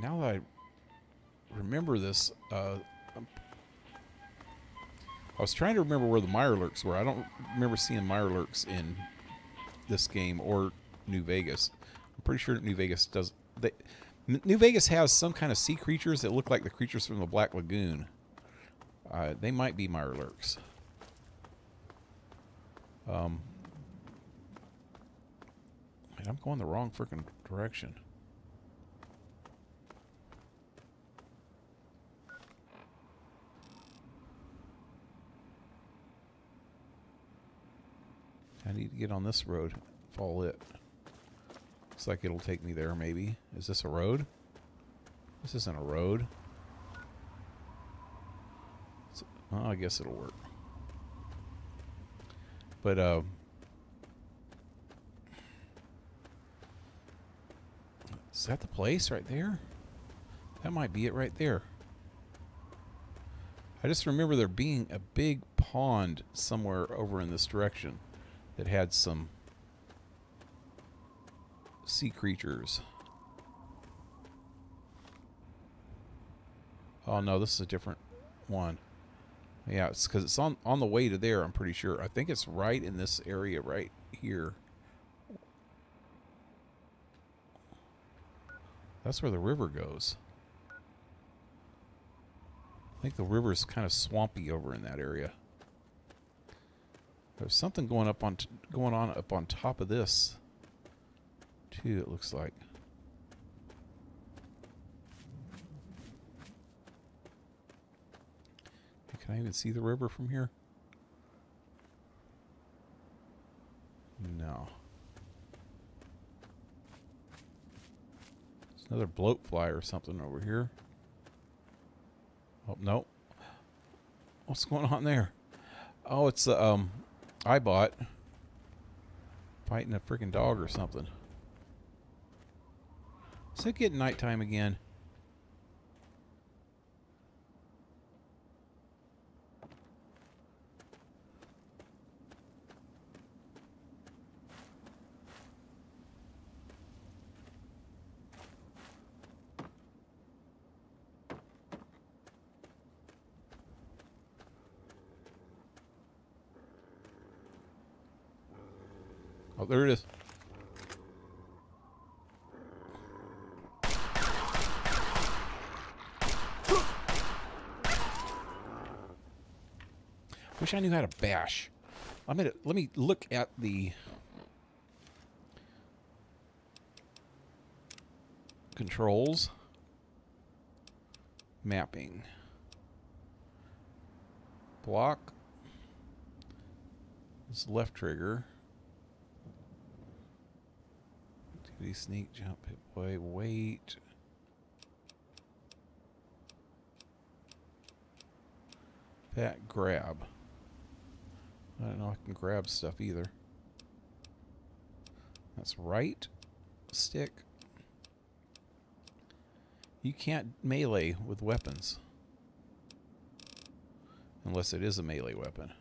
now that I remember this, I was trying to remember where the Mirelurks were. I don't remember seeing Mirelurks in this game or New Vegas. I'm pretty sure New Vegas does. New Vegas has some kind of sea creatures that look like the creatures from the Black Lagoon. They might be Mirelurks. Man, I'm going the wrong freaking direction. I need to get on this road. Follow it. Looks like it'll take me there, maybe. Is this a road? This isn't a road. Well, I guess it'll work. But, is that the place right there? That might be it right there. I just remember there being a big pond somewhere over in this direction that had some sea creatures. Oh no, this is a different one. Yeah, it's because it's on the way to there, I'm pretty sure. I think it's right in this area right here. That's where the river goes. I think the river's kind of swampy over in that area. There's something going on up on top of this too, it looks like. Can I even see the river from here? No. There's another bloatfly or something over here. Oh, no. What's going on there? Oh, it's the iBot fighting a freaking dog or something. Is it getting nighttime again? Oh, there it is. Wish I knew how to bash. Let me look at the controls. Mapping. Block. This left trigger. Sneak, jump, hit play, wait. Pat, grab. I don't know if I can grab stuff either. That's right. Stick. You can't melee with weapons. Unless it is a melee weapon.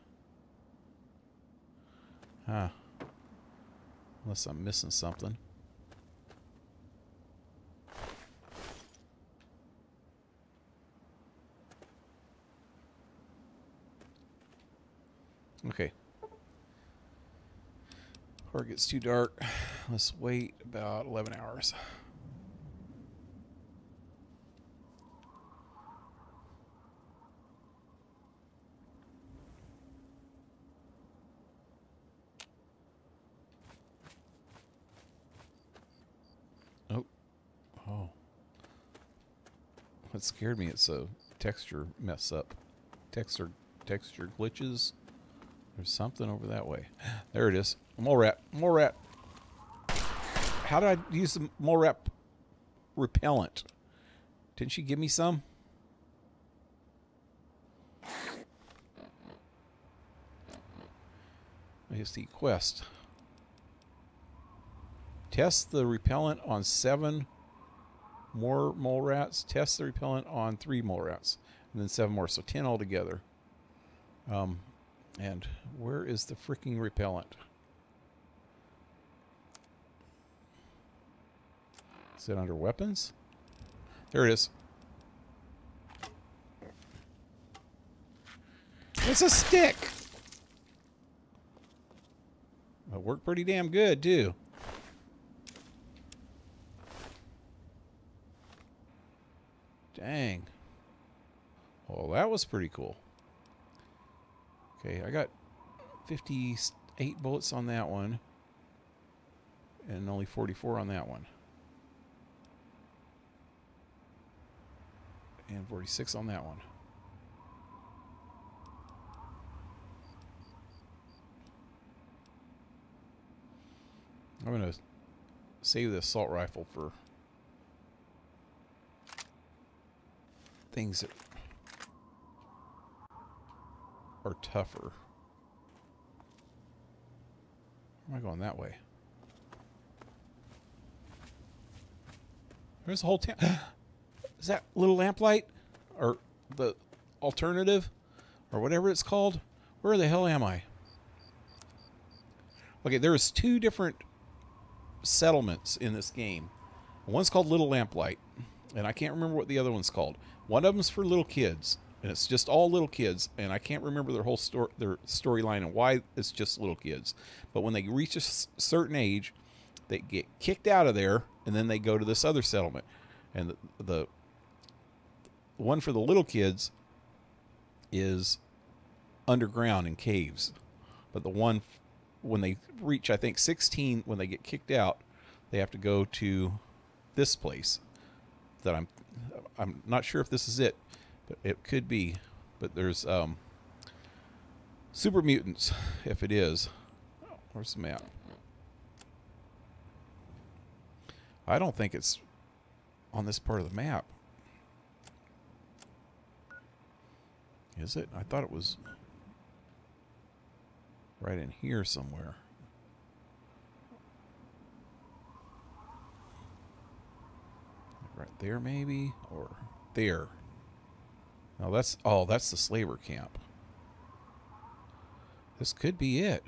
Huh. Unless I'm missing something. Okay. Before it gets too dark, let's wait about 11 hours. Oh. Oh. What scared me, it's a texture mess up. Texture glitches. There's something over that way. There it is. Mole rat. Mole rat. How did I use the mole rat repellent? Didn't she give me some? Let's see. Quest. Test the repellent on 7 more mole rats. Test the repellent on 3 mole rats. And then 7 more. So 10 altogether. And where is the freaking repellent? Is it under weapons? There it is. It's a stick! It worked pretty damn good, too. Dang. Well, that was pretty cool. Okay, I got 58 bullets on that one. And only 44 on that one. And 46 on that one. I'm going to save the assault rifle for things that are tougher. Where am I going that way? There's a whole town. Is that Little Lamplight? Or the alternative? Or whatever it's called? Where the hell am I? Okay, there's two different settlements in this game. One's called Little Lamplight. And I can't remember what the other one's called. One of them's for little kids. And it's just all little kids. And I can't remember their whole storyline and why it's just little kids. But when they reach a certain age, they get kicked out of there. And then they go to this other settlement. And the one for the little kids is underground in caves. But the one, when they reach, I think, 16, when they get kicked out, they have to go to this place. That I'm not sure if this is it. But it could be. But there's super mutants, if it is. Where's the map? I don't think it's on this part of the map. Is it? I thought it was right in here somewhere. Right there maybe? Or there. No, that's... Oh, that's the slaver camp. This could be it.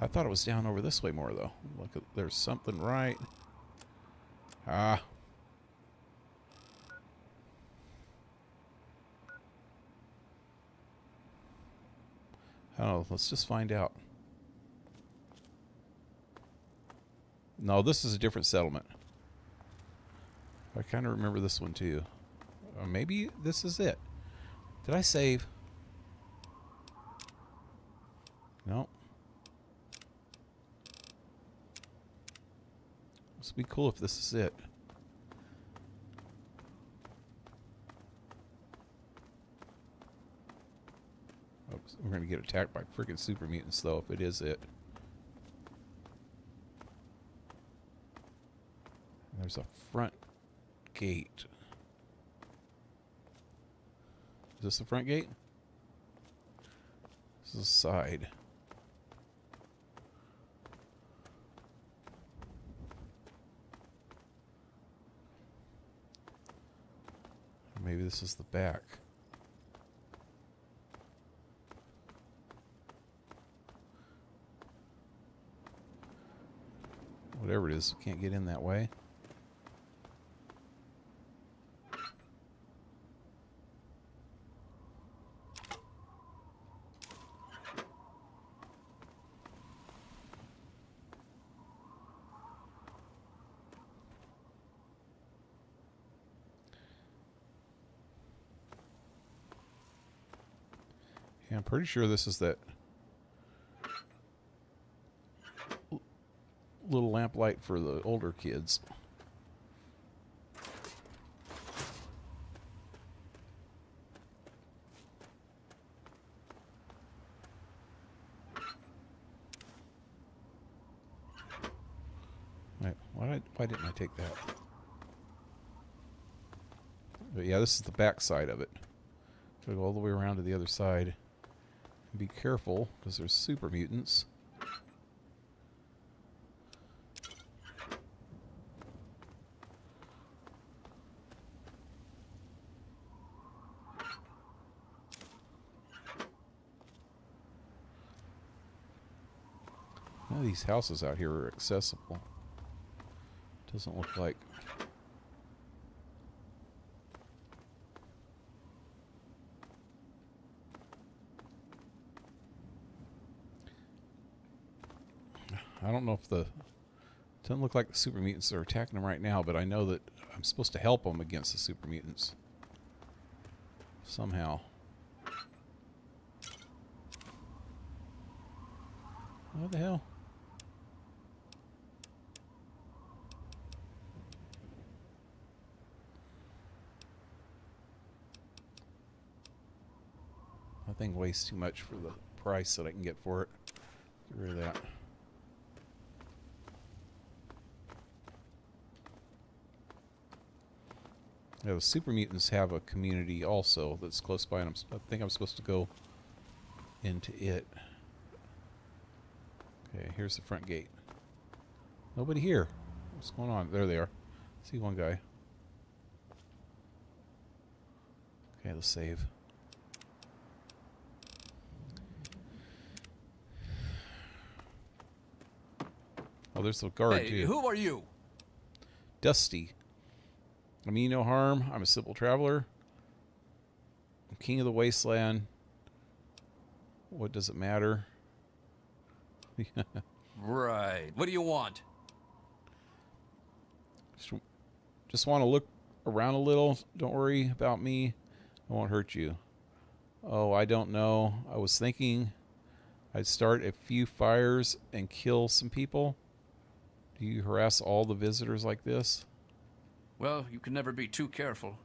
I thought it was down over this way more, though. Look, there's something right... Ah. I don't know. Let's just find out. No, this is a different settlement. I kind of remember this one, too. Or maybe this is it. Did I save? No. This would be cool if this is it. Oops, we're going to get attacked by freaking super mutants, though, if it is it. And there's a front gate. Is this the front gate? This is the side. Maybe this is the back. Whatever it is, we can't get in that way. I'm pretty sure this is that Little Lamplight for the older kids. Right? Why didn't I take that? But yeah, this is the back side of it. Gotta go all the way around to the other side. Be careful, because there's super mutants. None of these houses out here are accessible. Doesn't look like. I don't know if the... It doesn't look like the super mutants are attacking them right now, but I know that I'm supposed to help them against the super mutants. Somehow. What the hell? That thing weighs too much for the price that I can get for it. Get rid of that. Yeah, the super mutants have a community also that's close by, and I think I'm supposed to go into it. Okay, here's the front gate. Nobody here. What's going on? There they are. I see one guy. Okay, let's save. Oh, there's the guard, hey, too. Who are you? Dusty. I mean no harm. I'm a simple traveler. I'm king of the wasteland. What does it matter? Right. What do you want? Just want to look around a little. Don't worry about me. I won't hurt you. Oh, I don't know. I was thinking I'd start a few fires and kill some people. Do you harass all the visitors like this? Well, you can never be too careful.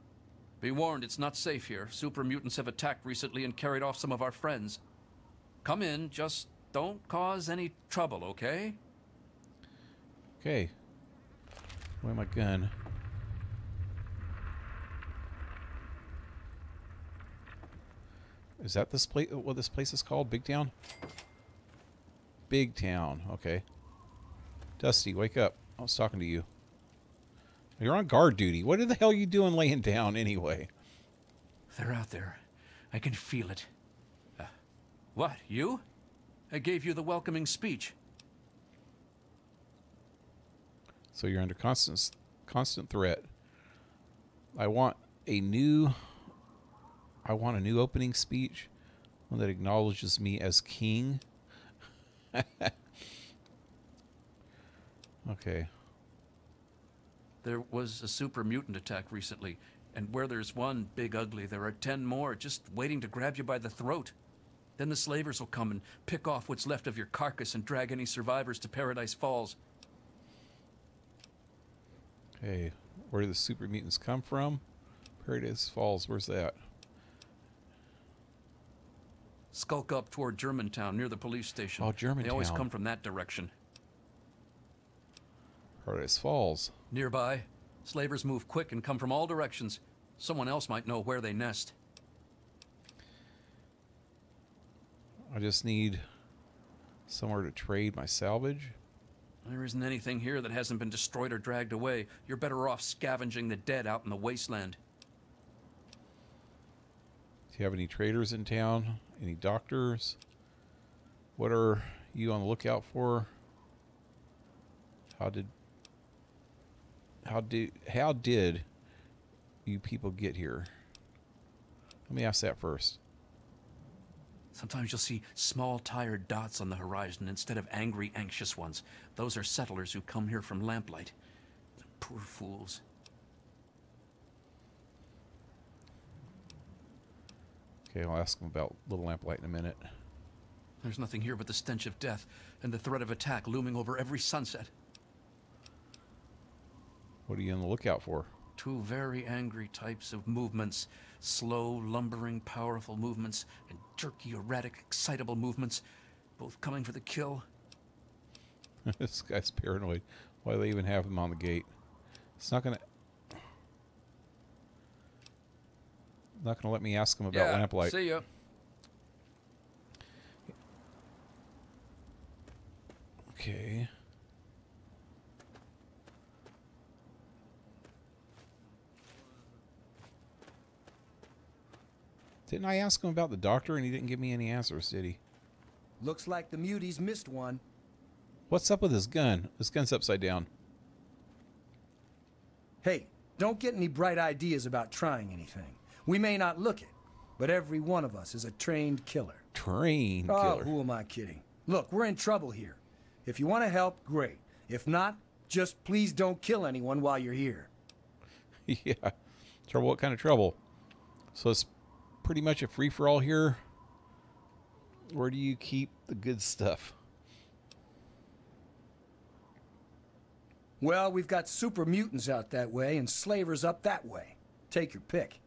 Be warned, it's not safe here. Super mutants have attacked recently and carried off some of our friends. Come in, just... don't cause any trouble, okay? Okay. Where's my gun? Is that this place? What this place is called? Big Town? Big Town. Okay. Dusty, wake up. I was talking to you. You're on guard duty. What the hell are you doing laying down anyway? They're out there. I can feel it. What? You? I gave you the welcoming speech. So you're under constant threat. I want a new opening speech, one that acknowledges me as king. Okay. There was a super mutant attack recently, and where there's one big ugly, there are 10 more just waiting to grab you by the throat. Then the slavers will come and pick off what's left of your carcass and drag any survivors to Paradise Falls. Hey, where do the super mutants come from? Paradise Falls, where's that? Skulk up toward Germantown near the police station. Oh, Germantown. They always come from that direction. Paradise Falls. Nearby, slavers move quick and come from all directions. Someone else might know where they nest. I just need somewhere to trade my salvage. There isn't anything here that hasn't been destroyed or dragged away. You're better off scavenging the dead out in the wasteland. Do you have any traders in town? Any doctors? What are you on the lookout for? How did you people get here? Let me ask that first. Sometimes you'll see small, tired dots on the horizon instead of angry, anxious ones. Those are settlers who come here from Lamplight. The poor fools. Okay, I'll ask them about Little Lamplight in a minute. There's nothing here but the stench of death and the threat of attack looming over every sunset. What are you on the lookout for? Two very angry types of movements. Slow, lumbering, powerful movements, and jerky, erratic, excitable movements, both coming for the kill. This guy's paranoid. Why do they even have him on the gate? It's not gonna let me ask him about Lamplight. See ya. Okay. Didn't I ask him about the doctor and he didn't give me any answers, did he? Looks like the muties missed one. What's up with his gun? His gun's upside down. Hey, don't get any bright ideas about trying anything. We may not look it, but every one of us is a trained killer. Trained killer? Oh, who am I kidding? Look, we're in trouble here. If you want to help, great. If not, just please don't kill anyone while you're here. Yeah. Trouble, what kind of trouble? So it's pretty much a free-for-all here. Where do you keep the good stuff? Well, we've got super mutants out that way and slavers up that way. Take your pick.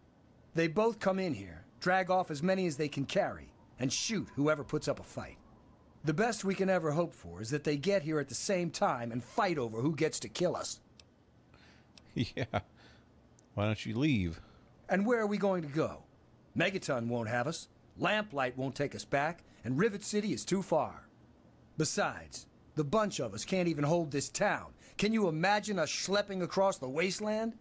They both come in here, drag off as many as they can carry, and shoot whoever puts up a fight. The best we can ever hope for is that they get here at the same time and fight over who gets to kill us. Yeah. Why don't you leave? And where are we going to go? Megaton won't have us, Lamplight won't take us back, and Rivet City is too far. Besides, the bunch of us can't even hold this town. Can you imagine us schlepping across the wasteland?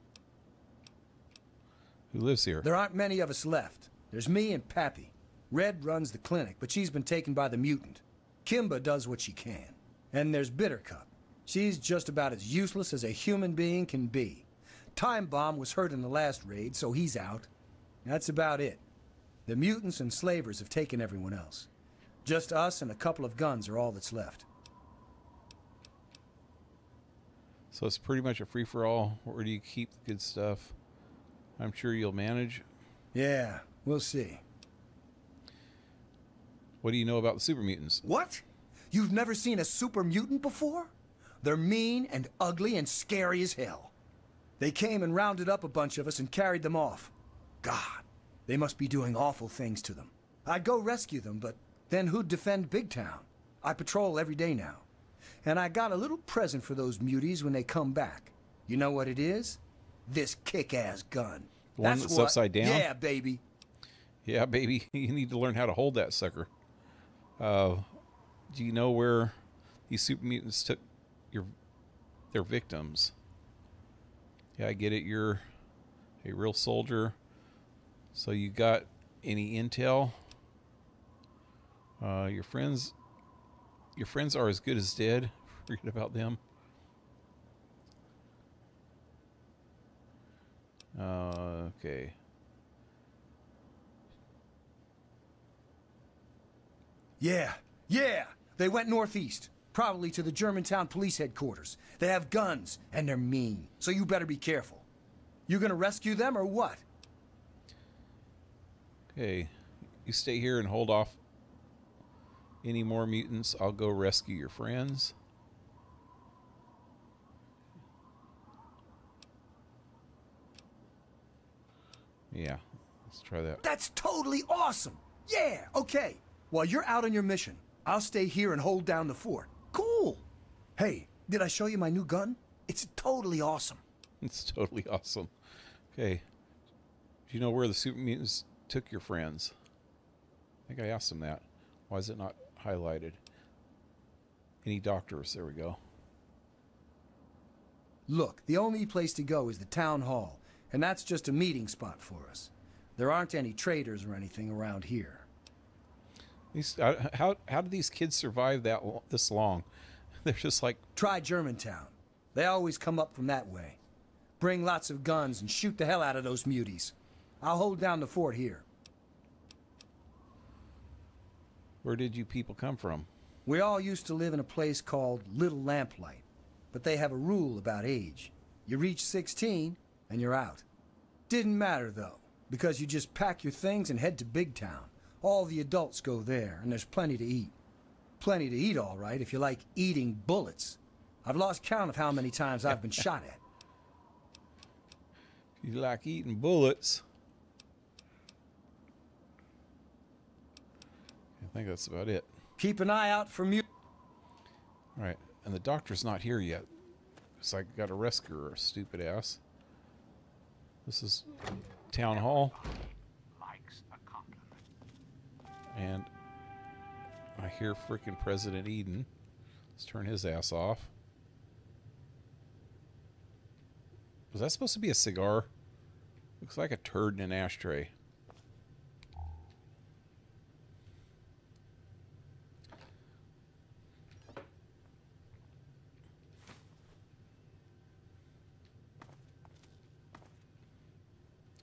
Who lives here? There aren't many of us left. There's me and Pappy. Red runs the clinic, but she's been taken by the mutant. Kimba does what she can. And there's Bittercup. She's just about as useless as a human being can be. Time Bomb was hurt in the last raid, so he's out. That's about it. The mutants and slavers have taken everyone else. Just us and a couple of guns are all that's left. So it's pretty much a free-for-all. Where do you keep the good stuff? I'm sure you'll manage. Yeah, we'll see. What do you know about the super mutants? What? You've never seen a super mutant before? They're mean and ugly and scary as hell. They came and rounded up a bunch of us and carried them off. God, they must be doing awful things to them. I'd go rescue them, but then who'd defend Big Town? I patrol every day now. And I got a little present for those muties when they come back. You know what it is? This kick-ass gun. The one that's upside down? Yeah, baby. Yeah, baby. You need to learn how to hold that sucker. Do you know where these super mutants took their victims? Yeah, I get it. You're a real soldier. So you got any intel? Your friends are as good as dead. Forget about them. Okay. Yeah. They went northeast, probably to the Germantown police headquarters. They have guns, and they're mean, so you better be careful. You gonna rescue them or what? Okay, you stay here and hold off any more mutants. I'll go rescue your friends. Yeah, let's try that. That's totally awesome! Yeah, okay. While you're out on your mission, I'll stay here and hold down the fort. Cool! Hey, did I show you my new gun? It's totally awesome. It's totally awesome. Okay. Do you know where the super mutants took your friends? I think I asked them that. Why is it not highlighted? Any doctors? There we go. Look, the only place to go is the town hall, and that's just a meeting spot for us. There aren't any traders or anything around here. How do these kids survive this long? They're just like... Try Germantown. They always come up from that way. Bring lots of guns and shoot the hell out of those muties. I'll hold down the fort here. Where did you people come from? We all used to live in a place called Little Lamplight, but they have a rule about age. You reach 16 and you're out. Didn't matter though, because you just pack your things and head to Big Town. All the adults go there, and there's plenty to eat. Plenty to eat, all right, if you like eating bullets. I've lost count of how many times I've been shot at. You like eating bullets? I think that's about it. Keep an eye out for you. All right, and the doctor's not here yet. It's like I got to rescue her, stupid ass. This is town hall. And I hear freaking President Eden. Let's turn his ass off. Was that supposed to be a cigar? Looks like a turd in an ashtray.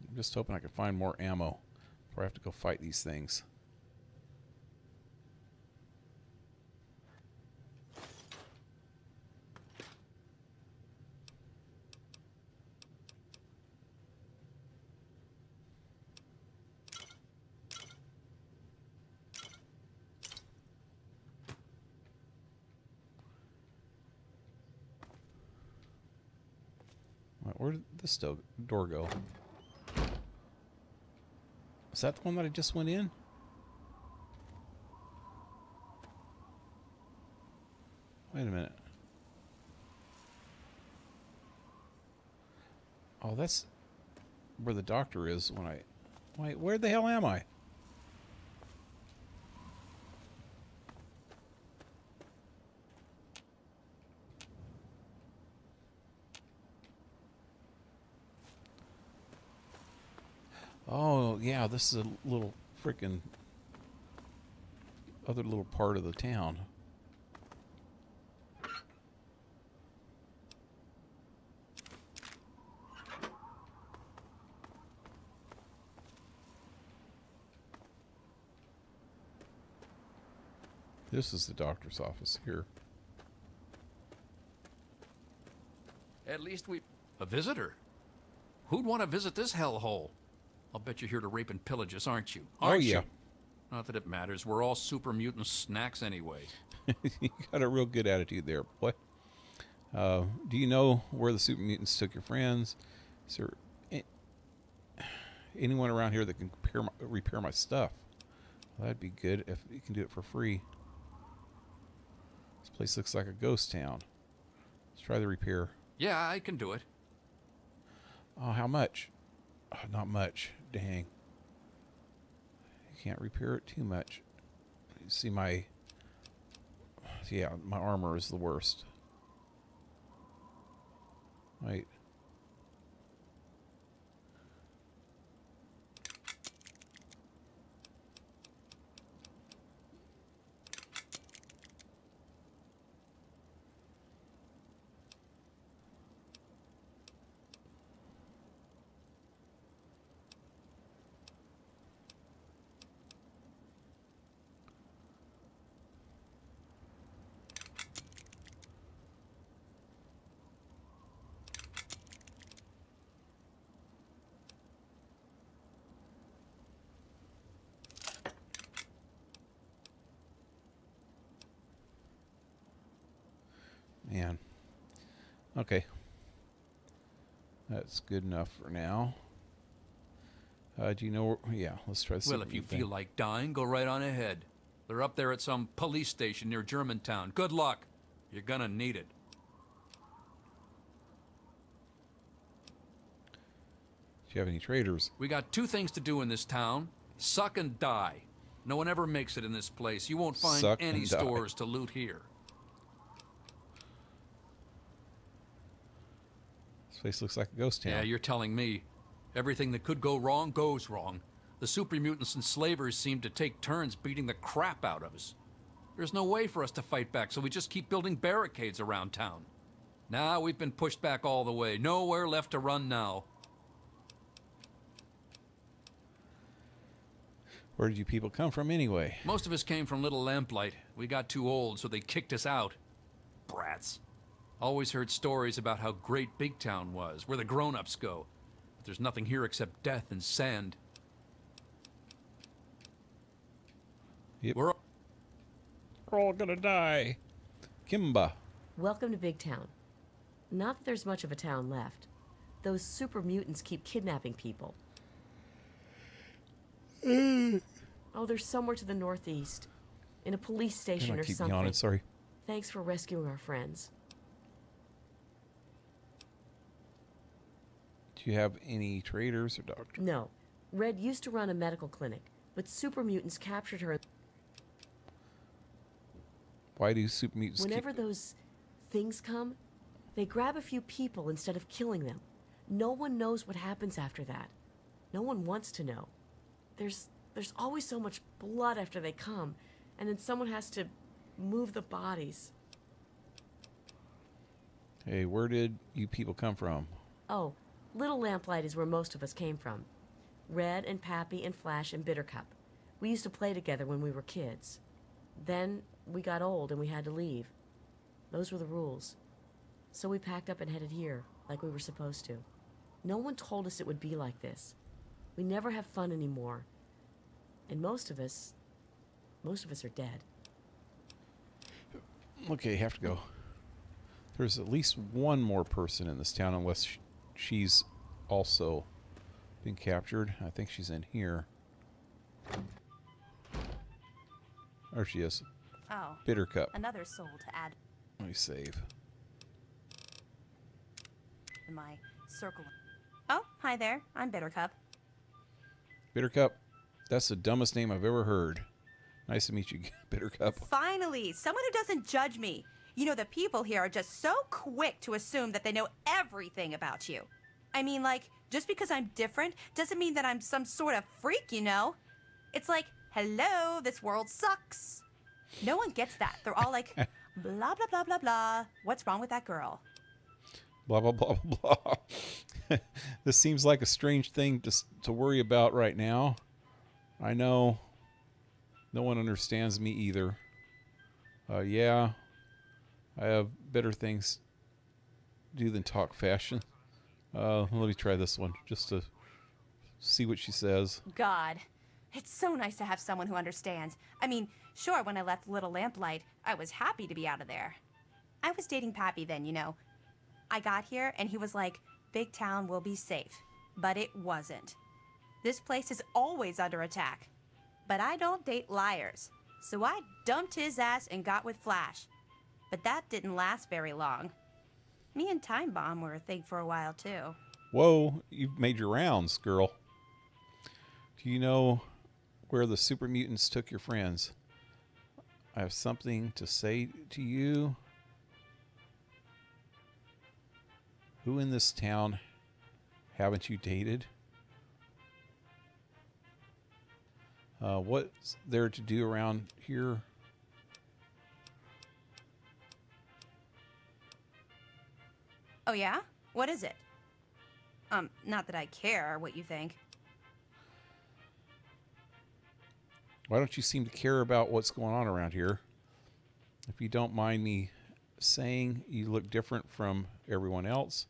I'm just hoping I can find more ammo before I have to go fight these things. Where did this door go? Is that the one that I just went in? Wait a minute. Oh, that's where the doctor is when I... Wait, where the hell am I? Oh, yeah, this is a little frickin' other little part of the town. This is the doctor's office here. At least we... A visitor? Who'd want to visit this hellhole? I'll bet you're here to rape and pillage us, aren't you? Aren't you? Not that it matters. We're all super mutant snacks anyway. You got a real good attitude there, boy. Do you know where the super mutants took your friends? Is there anyone around here that can repair my stuff? Well, that'd be good if you can do it for free. This place looks like a ghost town. Let's try the repair. Yeah, I can do it. Oh, how much? Oh, not much. Dang. You can't repair it too much. You see my... Yeah, my armor is the worst. Wait. Man. Okay. That's good enough for now. Do you know... Yeah, let's try this. Well, if you feel like dying, go right on ahead. They're up there at some police station near Germantown. Good luck. You're gonna need it. Do you have any traitors? We got two things to do in this town. Suck and die. No one ever makes it in this place. You won't find any stores to loot here. Place looks like a ghost town. Yeah, you're telling me. Everything that could go wrong goes wrong. The super mutants and slavers seem to take turns beating the crap out of us. There's no way for us to fight back, so we just keep building barricades around town. Now we've been pushed back all the way. Nowhere left to run now. Where did you people come from anyway? Most of us came from Little Lamplight. We got too old, so they kicked us out. Brats. Always heard stories about how great Big Town was, where the grown-ups go. But there's nothing here except death and sand. Yep. We're all gonna die. Kimba. Welcome to Big Town. Not that there's much of a town left. Those super mutants keep kidnapping people. Oh, they're somewhere to the northeast. In a police station or something. Yawning, sorry. Thanks for rescuing our friends. Do you have any traders or doctors? No. Red used to run a medical clinic, but super mutants captured her. Why do super mutants Whenever those things come, they grab a few people instead of killing them. No one knows what happens after that. No one wants to know. There's always so much blood after they come, and then someone has to move the bodies. Hey, where did you people come from? Oh. Little Lamplight is where most of us came from. Red and Pappy and Flash and Bittercup. We used to play together when we were kids. Then we got old and we had to leave. Those were the rules. So we packed up and headed here, like we were supposed to. No one told us it would be like this. We never have fun anymore. And most of us are dead. Okay, have to go. There's at least one more person in this town, unless she's also been captured. I think she's in here. There she is. Oh. Bittercup. Another soul to add. Let me save. In my circle. Oh, hi there. I'm Bittercup. Bittercup. That's the dumbest name I've ever heard. Nice to meet you, Bittercup. Finally, someone who doesn't judge me. You know, the people here are just so quick to assume that they know everything about you. I mean, like, just because I'm different doesn't mean that I'm some sort of freak, you know? It's like, hello, this world sucks. No one gets that. They're all like, blah, blah, blah, blah, blah. What's wrong with that girl? Blah, blah, blah, blah, blah. This seems like a strange thing to worry about right now. I know. No one understands me either. Yeah. I have better things to do than talk fashion. Let me try this one just to see what she says. God, it's so nice to have someone who understands. I mean, sure, when I left Little Lamplight, I was happy to be out of there. I was dating Pappy then, you know. I got here and he was like, Big Town will be safe. But it wasn't. This place is always under attack. But I don't date liars. So I dumped his ass and got with Flash. But that didn't last very long. Me and Time Bomb were a thing for a while, too. Whoa, you've made your rounds, girl. Do you know where the super mutants took your friends? I have something to say to you. Who in this town haven't you dated? What's there to do around here? Oh, yeah? What is it? Not that I care what you think. Why don't you seem to care about what's going on around here? If you don't mind me saying, you look different from everyone else.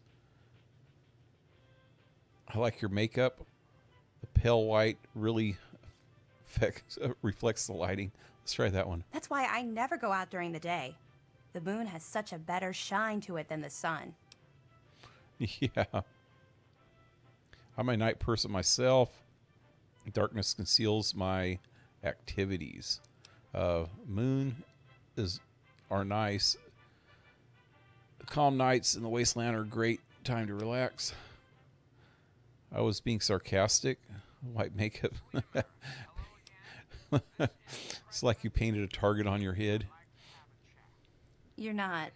I like your makeup. The pale white really reflects the lighting. Let's try that one. That's why I never go out during the day. The moon has such a better shine to it than the sun. Yeah. I'm a night person myself. Darkness conceals my activities. Moon are nice. Calm nights in the wasteland are a great time to relax. I was being sarcastic. White makeup. It's like you painted a target on your head. You're not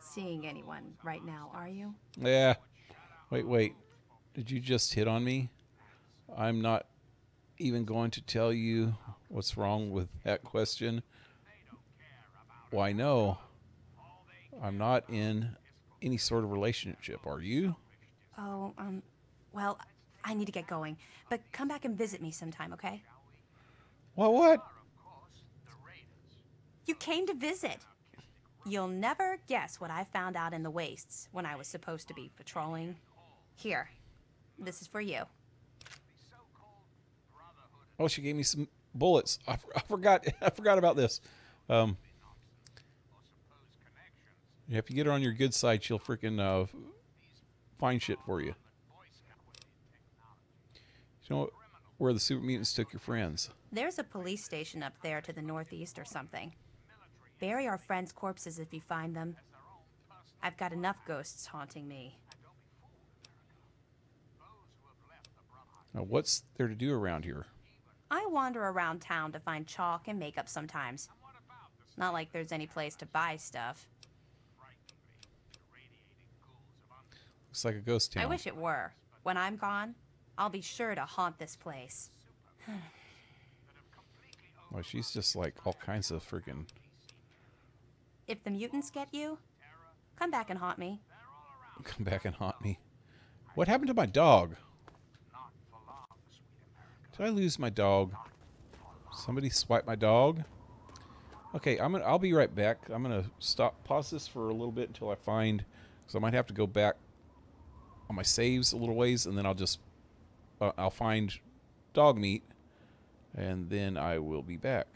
seeing anyone right now, are you? Yeah. Wait. Did you just hit on me? I'm not even going to tell you what's wrong with that question. Why, no. I'm not in any sort of relationship, are you? Oh, well, I need to get going. But come back and visit me sometime, okay? Well, what? You came to visit. You'll never guess what I found out in the wastes when I was supposed to be patrolling. Here, this is for you. Oh, she gave me some bullets. I forgot about this. If you get her on your good side, she'll freaking find shit for you. You know where the super mutants took your friends? There's a police station up there to the northeast or something. Bury our friends' corpses if you find them. I've got enough ghosts haunting me. Now, what's there to do around here? I wander around town to find chalk and makeup sometimes. Not like there's any place to buy stuff. Looks like a ghost town. I wish it were. When I'm gone, I'll be sure to haunt this place. Well, she's just like all kinds of freaking... If the mutants get you, come back and haunt me. Come back and haunt me. What happened to my dog? Did I lose my dog? Somebody swiped my dog? Okay, I'll be right back. I'm gonna pause this for a little bit until I find, because I might have to go back on my saves a little ways, and then I'll just I'll find dog meat, and then I will be back.